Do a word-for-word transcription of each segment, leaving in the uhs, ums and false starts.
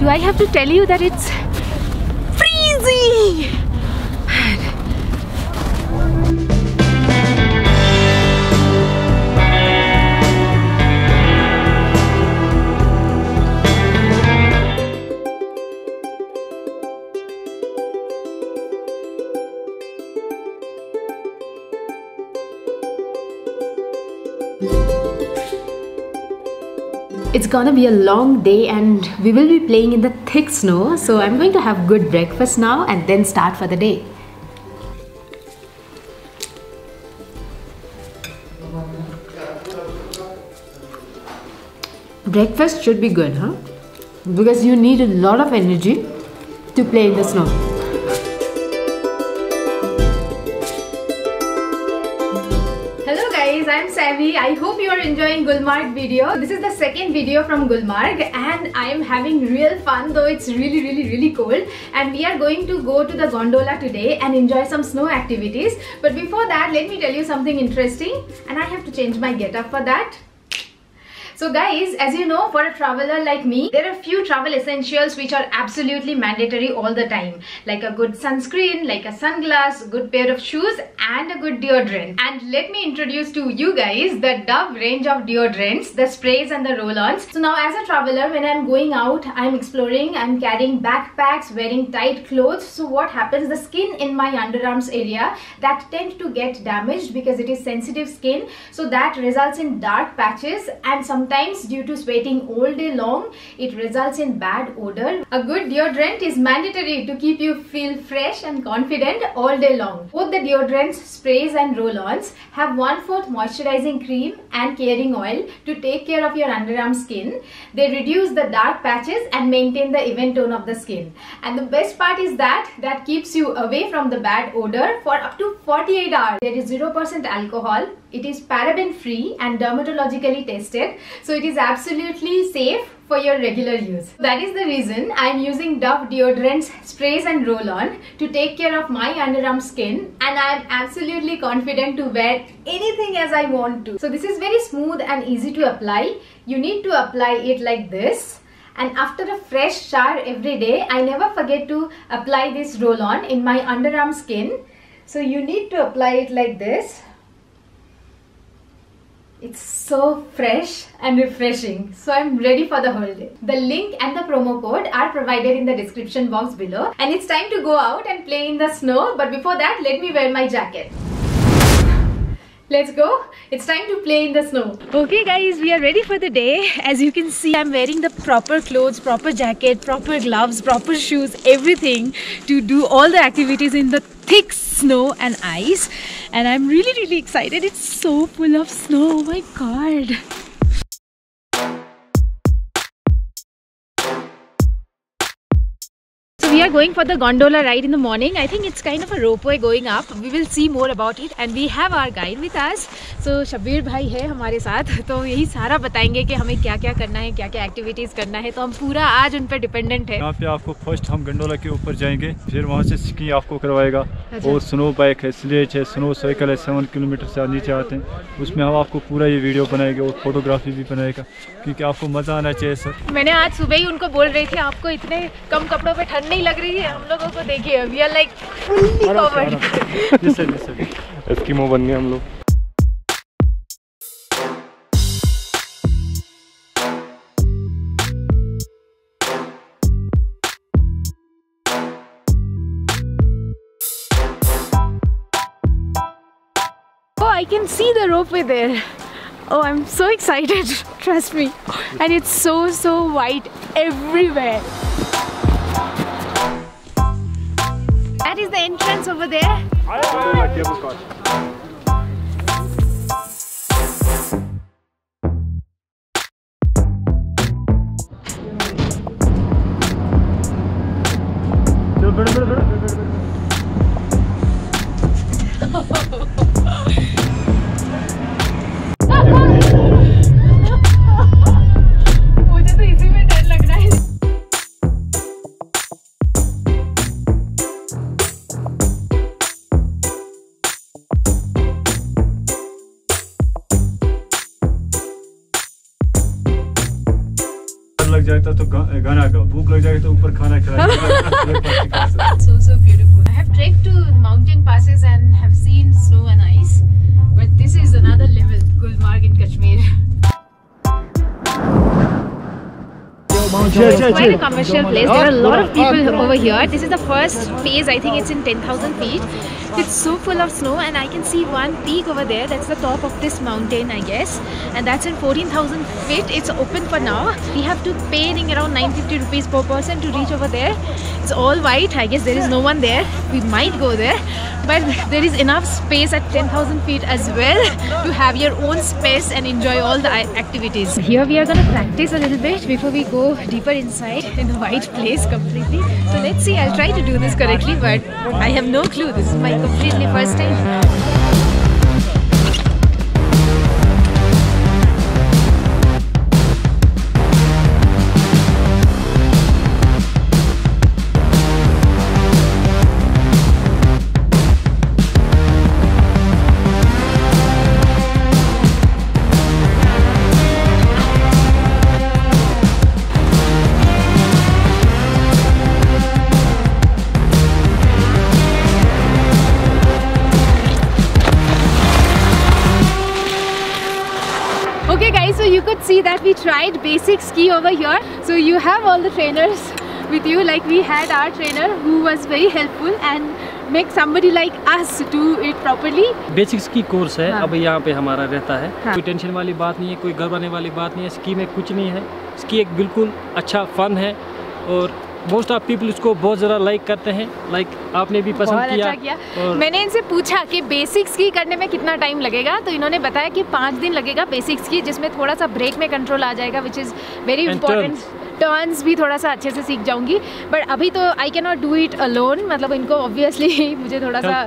Do I have to tell you that it's freezing? It's gonna be a long day and we will be playing in the thick snow, so I'm going to have good breakfast now and then start for the day. Breakfast should be good, huh? Because you need a lot of energy to play in the snow. I'm Savvy. I hope you are enjoying Gulmarg video. This is the second video from Gulmarg and I am having real fun, though it's really really really cold, and we are going to go to the gondola today and enjoy some snow activities. But before that, let me tell you something interesting, and I have to change my getup for that. So guys, as you know, for a traveler like me, there are few travel essentials which are absolutely mandatory all the time. Like a good sunscreen, like a sunglass, good pair of shoes and a good deodorant. And let me introduce to you guys the Dove range of deodorants, the sprays and the roll-ons. So now as a traveler, when I'm going out, I'm exploring, I'm carrying backpacks, wearing tight clothes. So what happens, the skin in my underarms area, that tend to get damaged because it is sensitive skin. So that results in dark patches, and some Sometimes due to sweating all day long, it results in bad odor. A good deodorant is mandatory to keep you feel fresh and confident all day long. Both the deodorants, sprays and roll-ons have one-fourth moisturizing cream and carrying oil to take care of your underarm skin. They reduce the dark patches and maintain the even tone of the skin. And the best part is that that keeps you away from the bad odor for up to forty-eight hours. There is zero percent alcohol. It is paraben free and dermatologically tested, so it is absolutely safe for your regular use. That is the reason I am using Dove deodorants, sprays and roll-on to take care of my underarm skin, and I am absolutely confident to wear anything as I want to. So this is very smooth and easy to apply. You need to apply it like this. And after a fresh shower every day, I never forget to apply this roll-on in my underarm skin. So you need to apply it like this. It's so fresh and refreshing, so I'm ready for the whole day. The link and the promo code are provided in the description box below. And it's time to go out and play in the snow, but before that, let me wear my jacket. Let's go. It's time to play in the snow. Okay guys, we are ready for the day. As you can see, I'm wearing the proper clothes, proper jacket, proper gloves, proper shoes, everything to do all the activities in the thick snow and ice, and I'm really really excited. It's so full of snow, oh my god. So we are going for the gondola ride in the morning. I think it's kind of a ropeway going up. We will see more about it, and we have our guide with us. So Shabir भाई है हमारे साथ, तो यही सारा बताएंगे कि हमें क्या क्या करना है, क्या क्या एक्टिविटीज करना है, तो हम पूरा आज उन पर डिपेंडेंट है। यहाँ पे आपको फर्स्ट हम गंडोला के ऊपर जाएंगे, फिर वहाँ से स्की आपको करवाएगा। अच्छा। और स्नो बाइक है, स्लेज है, स्नो साइकिल है, सेवन किलोमीटर से नीचे आते हैं, उसमें हम आपको पूरा ये वीडियो बनाएंगे और फोटोग्राफी भी बनाएगा, क्योंकि आपको मजा आना चाहिए सर। मैंने आज सुबह ही उनको बोल रही थी, आपको इतने कम कपड़ों पर ठंड नहीं लग रही है? हम लोगों को देखिए, we are like fully covered. Yes sir, yes sir, Eskimo बन गए हम लोग। I can see the ropeway there. Oh, I'm so excited, trust me. And it's so, so wide everywhere. That is the entrance over there. I have my table scotch. में गाना गाओ, भूख लग जाएगी तो ऊपर खाना खिलाएगा। So so beautiful. I have trekked to mountain passes and have seen snow and ice, but this is another level. Gulmarg in Kashmir. It's quite a commercial place. There are a lot of people over here. This is the first phase. I think it's in ten thousand feet. It's so full of snow, and I can see one peak over there. That's the top of this mountain, I guess, and that's in fourteen thousand feet. It's open for now. We have to pay around nine hundred fifty rupees per person to reach over there. It's all white. I guess there is no one there. We might go there, but there is enough space at ten thousand feet as well to have your own space and enjoy all the activities. Here we are going to practice a little bit before we go deeper inside in a white place completely. So let's see. I'll try to do this correctly, but I have no clue. This is my completely first time. See that we tried basic ski over here. So you have all the trainers with you, like we had our trainer who was very helpful and make somebody like us do it properly. Basic ski course है, हाँ. अब यहाँ पे हमारा रहता है, हाँ. कोई टेंशन वाली बात नहीं है, कोई घबराने वाली बात नहीं है. स्की में कुछ नहीं है. स्की एक बिल्कुल अच्छा फन है और मोस्ट ऑफ पीपल इसको बहुत ज़रा लाइक करते हैं. लाइक आपने भी पसंद बहुत किया, अच्छा किया। मैंने इनसे पूछा कि बेसिक स्की करने में कितना टाइम लगेगा, तो इन्होंने बताया कि पाँच दिन लगेगा बेसिक स्की, जिसमें थोड़ा सा ब्रेक में कंट्रोल आ जाएगा, which is very important. Turns भी थोड़ा सा अच्छे से सीख जाऊंगी, बट अभी तो I can not do it alone. मतलब इनको ऑब्वियसली मुझे थोड़ा सा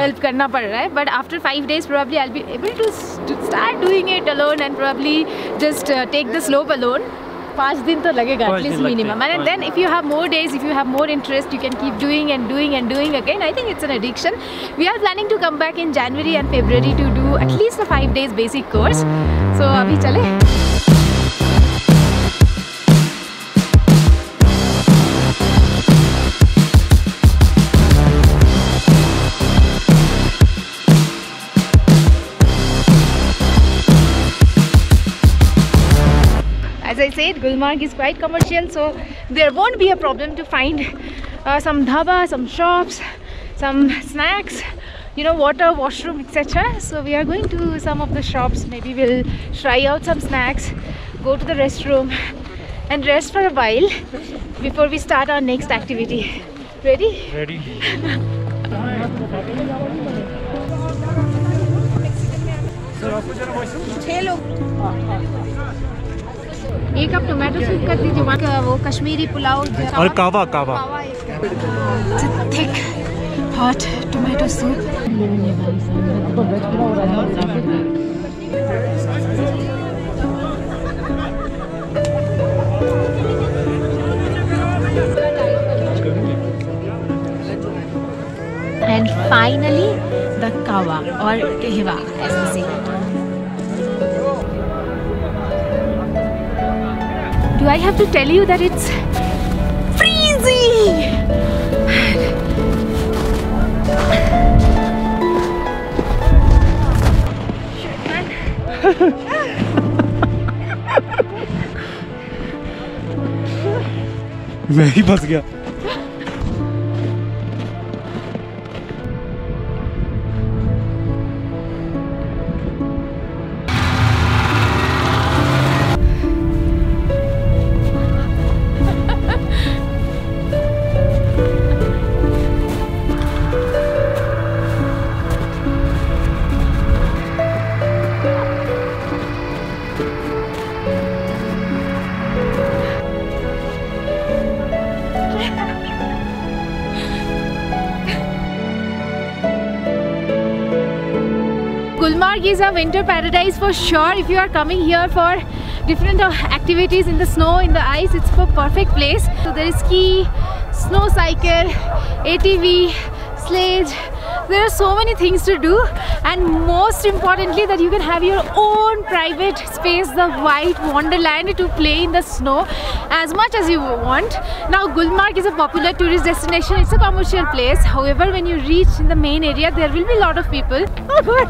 हेल्प करना पड़ रहा है, but after five days probably I will be able to start doing it alone and probably just take the slope alone. पाँच दिन तो लगेगा at least minimum. And then if you have more days, if you have more interest, you can keep doing and doing and doing again. I think it's an addiction. We are planning to come back in January and February to do at least a five days basic course. So अभी चले. I said Gulmarg is quite commercial, so there won't be a problem to find uh, some dhaba, some shops, some snacks, you know, water, washroom, et cetera. So we are going to some of the shops. Maybe we'll try out some snacks, go to the restroom, and rest for a while before we start our next activity. Ready? Ready. Hello. एक आप tomato soup कर दीजिए, वो कश्मीरी पुलाव और kahwa kahwa thick hot tomato soup. And finally the kahwa और कहवा ऐसे. Do I have to tell you that it's freezing? मैं ही फंस गया. Gulmarg is a winter paradise for sure. If you are coming here for different activities in the snow, in the ice, it's a perfect place. So there is ski, snow cycle, A T V, sledge. there are so many things to do, and most importantly that you can have your own private space, the white wonderland to play in the snow as much as you want. Now Gulmarg is a popular tourist destination, it's a commercial place. However, when you reach in the main area there will be a lot of people. Oh god!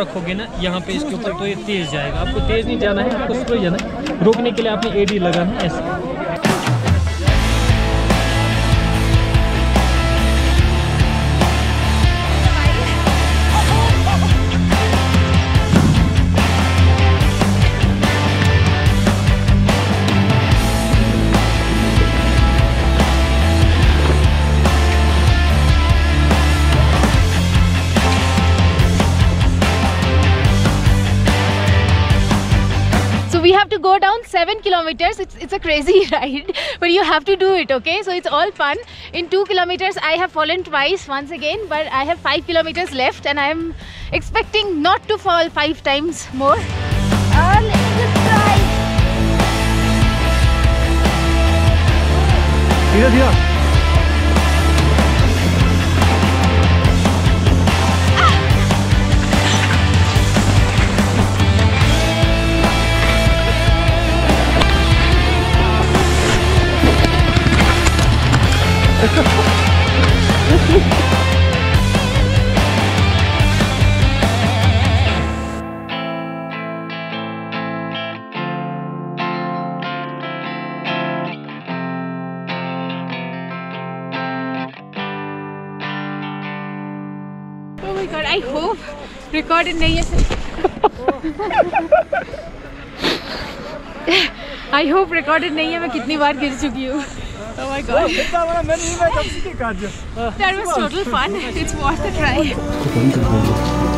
रखोगे ना यहाँ पे इसके ऊपर तो ये तेज जाएगा, आपको तेज नहीं जाना है, आपको स्लो जाना है। रोकने के लिए आपने एडी लगाना है ऐसे। We have to go down seven kilometers. It's, it's a crazy ride, but you have to do it, okay? So it's all fun. In two kilometers I have fallen twice once again, but I have five kilometers left and I am expecting not to fall five times more. All धीरे धीरे I hope recorded नहीं है। I hope recorded नहीं है मैं कितनी बार गिर चुकी हूँ। Oh my God! That was total fun. It's worth a try.